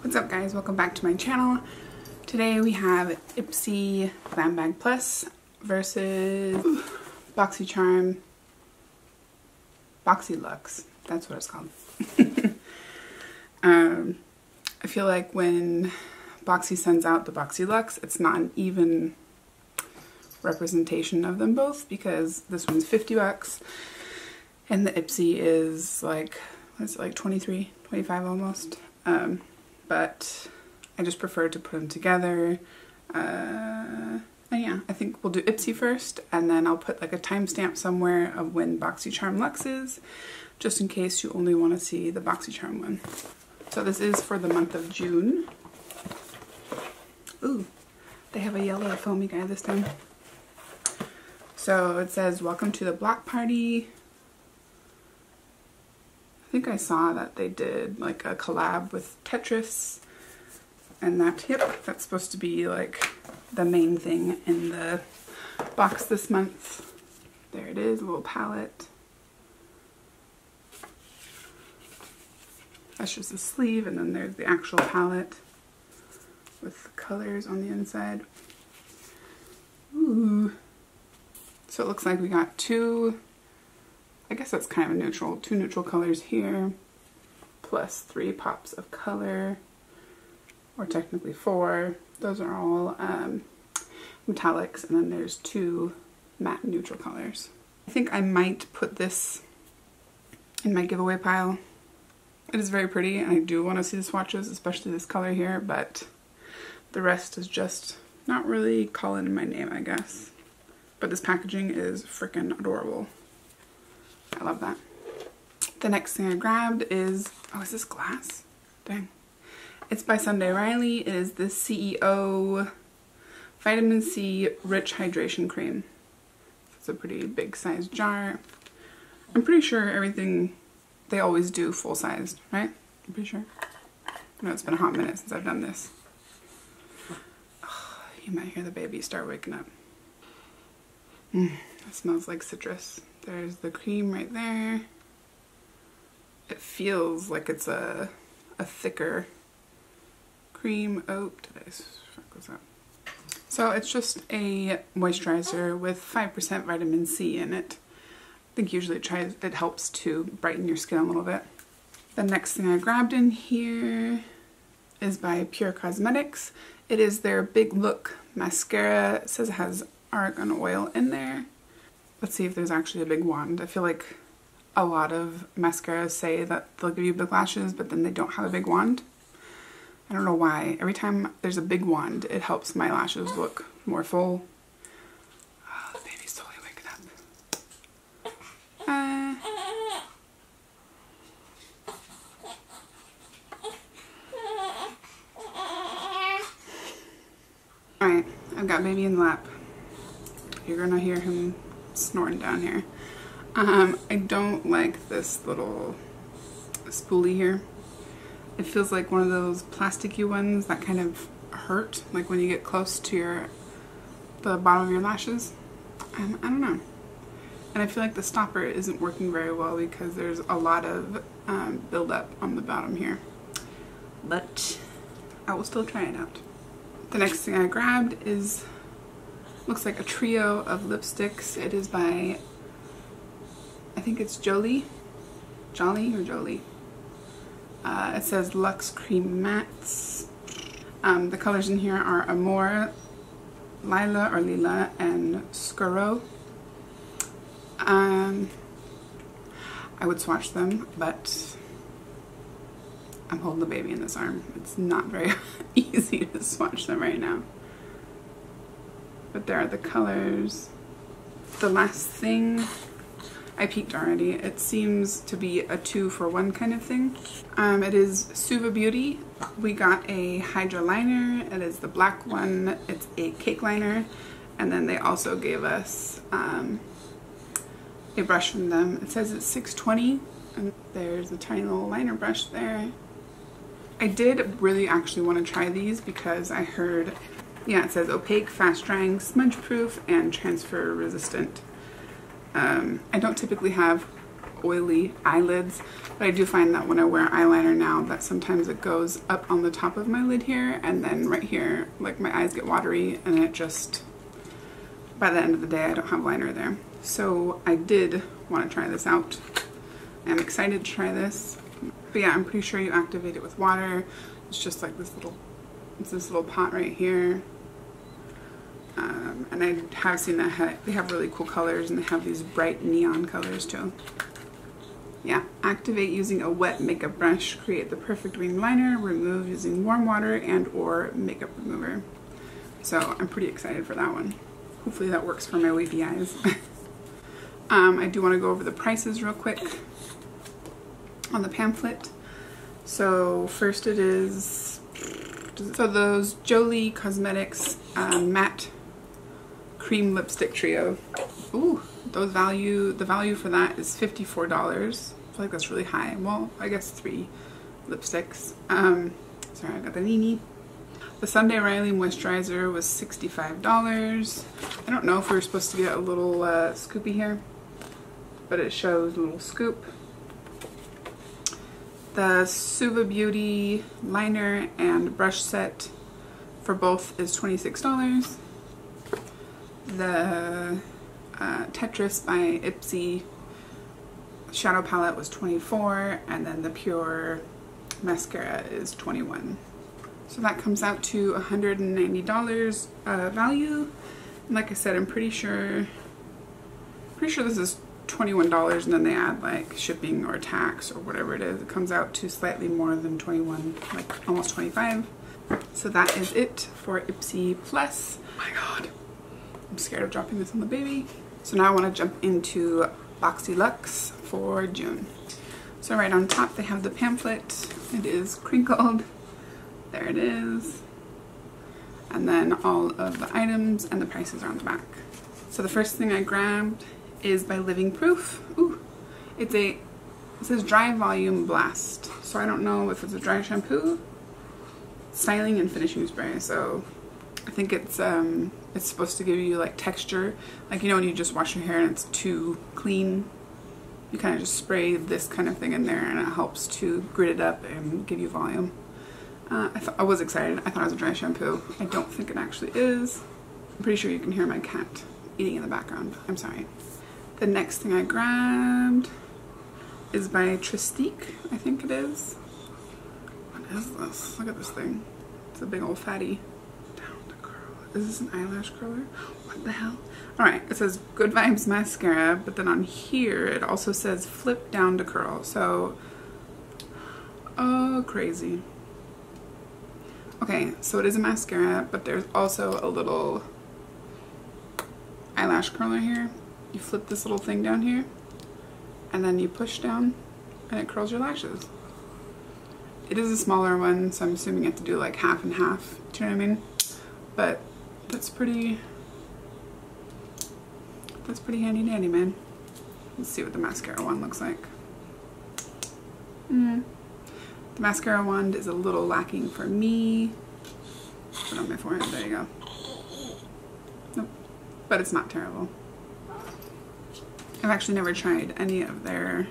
What's up guys, welcome back to my channel. Today we have Ipsy Glam Bag Plus versus Boxycharm Boxy Luxe. That's what it's called. I feel like when Boxy sends out the Boxy Luxe, it's not an even representation of them both because this one's 50 bucks and the Ipsy is like, what's it, like 23, 25 almost. But I just prefer to put them together. And yeah, I think we'll do Ipsy first, and then I'll put like a timestamp somewhere of when Boxycharm Luxe is, just in case you only want to see the Boxycharm one. So this is for the month of June. Ooh, they have a yellow foamy guy this time. So it says, welcome to the block party. I think I saw that they did like a collab with Tetris, and that, yep, that's supposed to be like the main thing in the box this month. There it is, a little palette. That's just the sleeve, and then there's the actual palette with the colors on the inside. Ooh. So it looks like we got two, I guess that's kind of a neutral, two neutral colors here, plus three pops of color, or technically four. Those are all metallics, and then there's two matte neutral colors. I think I might put this in my giveaway pile. It is very pretty, and I do want to see the swatches, especially this color here, but the rest is just not really calling my name, I guess. But this packaging is freaking adorable. I love that. The next thing I grabbed is, oh, is this glass? Dang. It's by Sunday Riley. It is the CEO Vitamin C Rich Hydration Cream. It's a pretty big size jar. I'm pretty sure everything, they always do full sized, right? I'm pretty sure. I know it's been a hot minute since I've done this. Oh, you might hear the baby start waking up. That smells like citrus. There's the cream right there. It feels like it's a thicker cream. Oh, did I fuck this up? So it's just a moisturizer with 5% vitamin C in it. I think usually it helps to brighten your skin a little bit. The next thing I grabbed in here is by Pür Cosmetics. It is their Big Look mascara. It says it has argan oil in there. Let's see if there's actually a big wand. I feel like a lot of mascaras say that they'll give you big lashes, but then they don't have a big wand. I don't know why. Every time there's a big wand, it helps my lashes look more full. Oh, the baby's totally waking up. Alright, I've got baby in the lap. You're gonna hear him snorting down here. I don't like this little spoolie here. It feels like one of those plasticky ones that kind of hurt, like when you get close to the bottom of your lashes. I don't know. And I feel like the stopper isn't working very well because there's a lot of buildup on the bottom here. But I will still try it out. The next thing I grabbed is, looks like a trio of lipsticks. It is by, I think it's Jolie. Jolie or Jolie? It says Luxe Cream Mattes. The colors in here are Amore, Lila or Lila, and Scuro. I would swatch them, but I'm holding the baby in this arm. It's not very easy to swatch them right now. But there are the colors. The last thing, I peeked already, it seems to be a 2-for-1 kind of thing. It is Suva Beauty. We got a Hydra liner, it is the black one, it's a cake liner, and then they also gave us a brush from them. It says it's 620, and there's a tiny little liner brush there. I did really actually want to try these because I heard, yeah, it says opaque, fast drying, smudge proof, and transfer resistant. I don't typically have oily eyelids, but I do find that when I wear eyeliner now that sometimes it goes up on the top of my lid here, and then right here, like my eyes get watery, and it just, by the end of the day I don't have liner there. So I did want to try this out. I'm excited to try this. But yeah, I'm pretty sure you activate it with water. It's just like this little, it's this little pot right here. And I have seen that they have really cool colors, and they have these bright neon colors too. Yeah, activate using a wet makeup brush, create the perfect winged liner, remove using warm water and or makeup remover. So I'm pretty excited for that one. Hopefully that works for my wavy eyes. I do want to go over the prices real quick on the pamphlet. So first it is, so those Jolie Cosmetics matte cream lipstick trio. Ooh, those value, the value for that is $54. I feel like that's really high. Well, I guess 3 lipsticks. Sorry, I got the nini. The Sunday Riley moisturizer was $65. I don't know if we were supposed to get a little scoopy here, but it shows a little scoop. The Suva Beauty liner and brush set for both is $26. The Tetris by Ipsy shadow palette was $24, and then the Pür mascara is $21. So that comes out to $190 value. And like I said, I'm pretty sure this is $21, and then they add like shipping or tax or whatever it is. It comes out to slightly more than 21, like almost 25. So that is it for Ipsy Plus. Oh my god, I'm scared of dropping this on the baby. So now I want to jump into Boxy Luxe for June. So right on top they have the pamphlet. It is crinkled. There it is. And then all of the items and the prices are on the back. So the first thing I grabbed is by Living Proof. Ooh, it says Dry Volume Blast. So I don't know if it's a dry shampoo, styling and finishing spray. So I think it's supposed to give you like texture. Like, you know, when you just wash your hair and it's too clean, you kind of just spray this kind of thing in there and it helps to grit it up and give you volume. I was excited. I thought it was a dry shampoo. I don't think it actually is. I'm pretty sure you can hear my cat eating in the background. I'm sorry. The next thing I grabbed is by Trestique, I think it is. What is this? Look at this thing. It's a big old fatty. Down to curl. Is this an eyelash curler? What the hell? Alright, it says Good Vibes Mascara, but then on here it also says Flip Down to Curl. So, oh, crazy. Okay, so it is a mascara, but there's also a little eyelash curler here. You flip this little thing down here, and then you push down, and it curls your lashes. It is a smaller one, so I'm assuming you have to do like half and half, do you know what I mean? But that's pretty handy dandy, man. Let's see what the mascara one looks like. The mascara wand is a little lacking for me. Put on my forehead, there you go. Nope, but it's not terrible. I've actually never tried any of their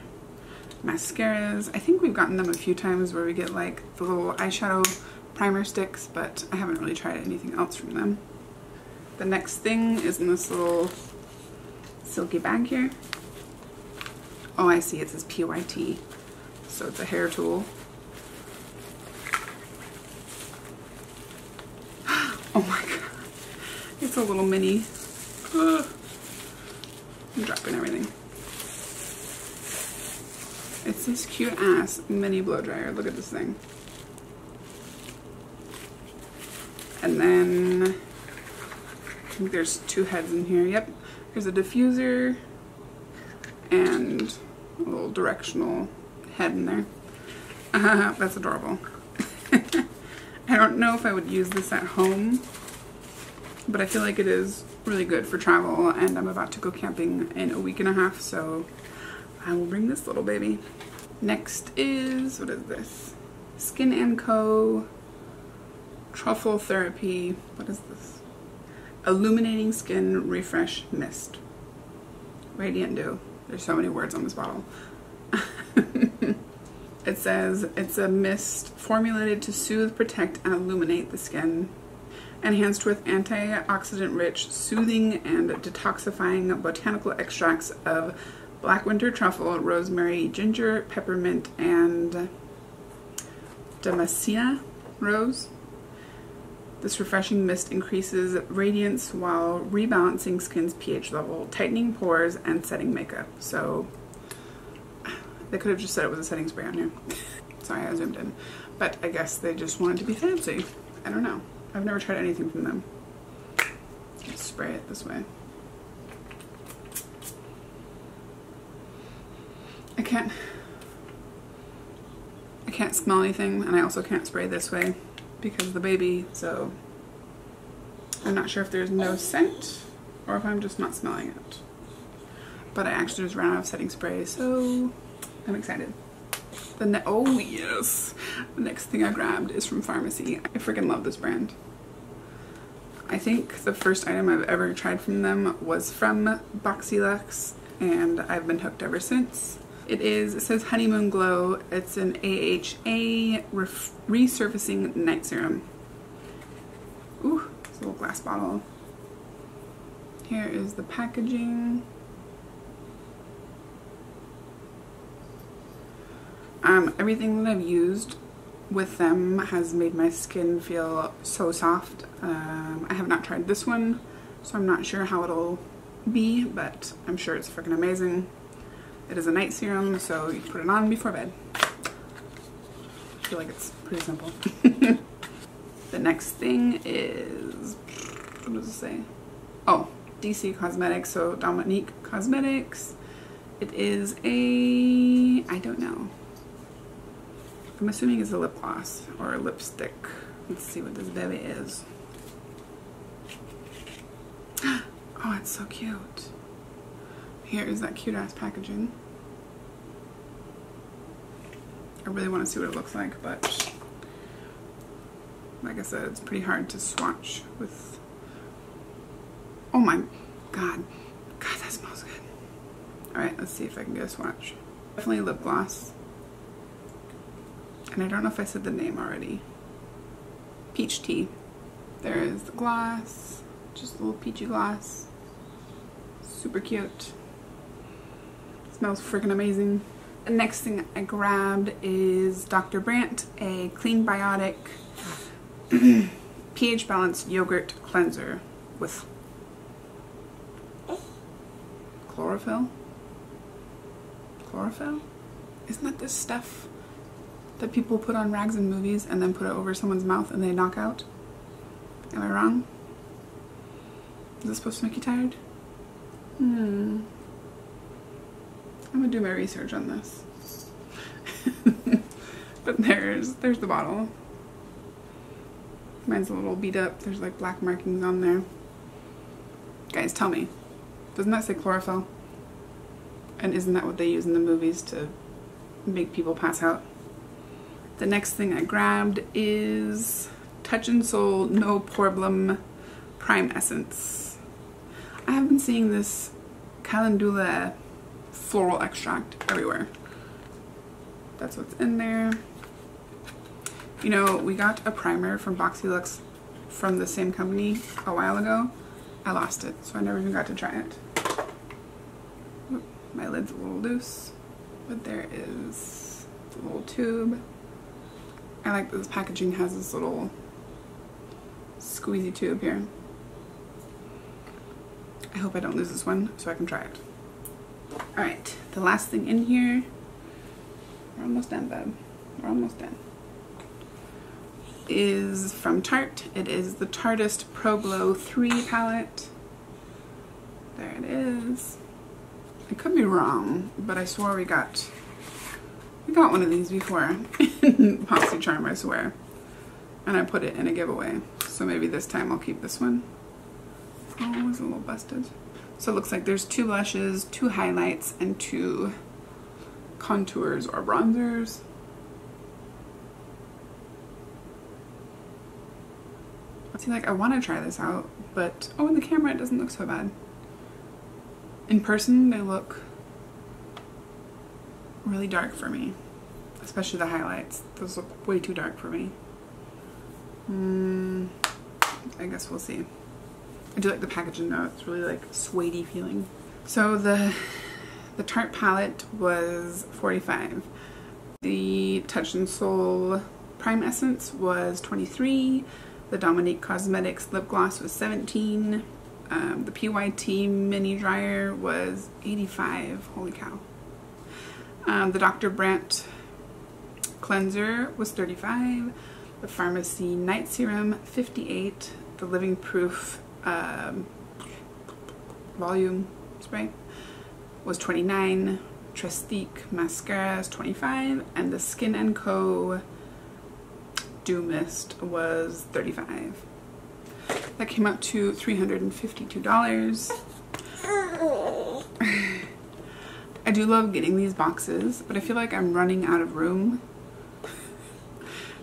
mascaras. I think we've gotten them a few times where we get like the little eyeshadow primer sticks, but I haven't really tried anything else from them. The next thing is in this little silky bag here. Oh, I see, it says PYT, so it's a hair tool. Oh my god, it's a little mini. Ugh. I'm dropping everything. It's this cute ass mini blow dryer. Look at this thing. And then I think there's 2 heads in here. Yep, there's a diffuser and a little directional head in there. That's adorable. I don't know if I would use this at home, but I feel like it is really good for travel, and I'm about to go camping in a week and a half, so I will bring this little baby. Next is, what is this? Skin & Co. Truffle Therapy. What is this? Illuminating Skin Refresh Mist. Radiant Dew. There's so many words on this bottle. It says it's a mist formulated to soothe, protect, and illuminate the skin. Enhanced with antioxidant-rich, soothing, and detoxifying botanical extracts of black winter truffle, rosemary, ginger, peppermint, and Damasia rose. This refreshing mist increases radiance while rebalancing skin's pH level, tightening pores, and setting makeup. So they could have just said it was a setting spray on here. Sorry, I zoomed in. But I guess they just wanted to be fancy. I don't know. I've never tried anything from them. Let's spray it this way. I can't smell anything, and I also can't spray this way because of the baby, so I'm not sure if there's no scent or if I'm just not smelling it. But I actually just ran out of setting spray, so I'm excited. Oh yes! The next thing I grabbed is from Farmacy. I freaking love this brand. I think the first item I've ever tried from them was from Boxy Luxe, and I've been hooked ever since. It says Honeymoon Glow. It's an AHA resurfacing night serum. Ooh, it's a little glass bottle. Here is the packaging. Everything that I've used with them has made my skin feel so soft. I have not tried this one, so I'm not sure how it'll be, but I'm sure it's freaking amazing. It is a night serum, so you can put it on before bed. I feel like it's pretty simple. The next thing is, what does it say? Oh, DC Cosmetics, so Dominique Cosmetics. It is a, I don't know. I'm assuming it's a lip gloss or a lipstick. Let's see what this baby is. Oh, it's so cute. Here is that cute ass packaging. I really want to see what it looks like, but like I said, it's pretty hard to swatch with. Oh my god. God, that smells good. Alright, let's see if I can get a swatch. Definitely lip gloss. And I don't know if I said the name already. Peach Tea. There is the gloss. Just a little peachy gloss. Super cute. Smells freaking amazing. The next thing I grabbed is Dr. Brandt, a clean biotic pH balanced yogurt cleanser with chlorophyll. Chlorophyll? Isn't that this stuff that people put on rags in movies and then put it over someone's mouth and they knock out? Am I wrong? Is this supposed to make you tired? I'm gonna do my research on this. But there's the bottle. Mine's a little beat up. There's like black markings on there. Guys, tell me. Doesn't that say chlorophyll? And isn't that what they use in the movies to make people pass out? The next thing I grabbed is Touch in Sol No Problem Prime Essence. I have been seeing this calendula floral extract everywhere. That's what's in there. You know, we got a primer from Boxy Luxe from the same company a while ago. I lost it, so I never even got to try it. Oop, my lid's a little loose, but there is the little tube. I like that this packaging has this little squeezy tube here. I hope I don't lose this one so I can try it. Alright, the last thing in here. We're almost done, babe. We're almost done. Is from Tarte. It is the Tartist Pro Glow 3 palette. There it is. I could be wrong, but I swore we got one of these before. Boxycharm, I swear. And I put it in a giveaway. So maybe this time I'll keep this one. Oh, it was a little busted. So it looks like there's 2 blushes, 2 highlights, and 2 contours or bronzers. I feel like I want to try this out, but oh, in the camera it doesn't look so bad. In person they look really dark for me, especially the highlights. Those look way too dark for me. I guess we'll see. I do like the packaging though. It's really like suede-y feeling. So the Tarte palette was $45. The Touch in Sol Prime Essence was $23. The Dominique Cosmetics Lip Gloss was $17. The PYT Mini Dryer was $85. Holy cow. The Dr. Brandt Cleanser was $35. The Farmacy Night Serum, $58. The Living Proof Volume Spray was $29. Trestique Mascara is $25. And the Skin & Co. Dew Mist was $35. That came out to $352. I do love getting these boxes, but I feel like I'm running out of room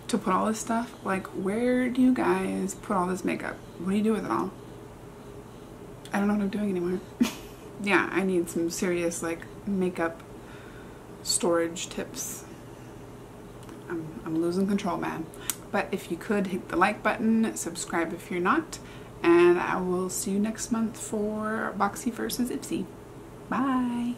to put all this stuff. Like, where do you guys put all this makeup? What do you do with it all? I don't know what I'm doing anymore. Yeah, I need some serious, like, makeup storage tips. I'm losing control, man. But if you could, hit the like button, subscribe if you're not, and I will see you next month for Boxy versus Ipsy. Bye!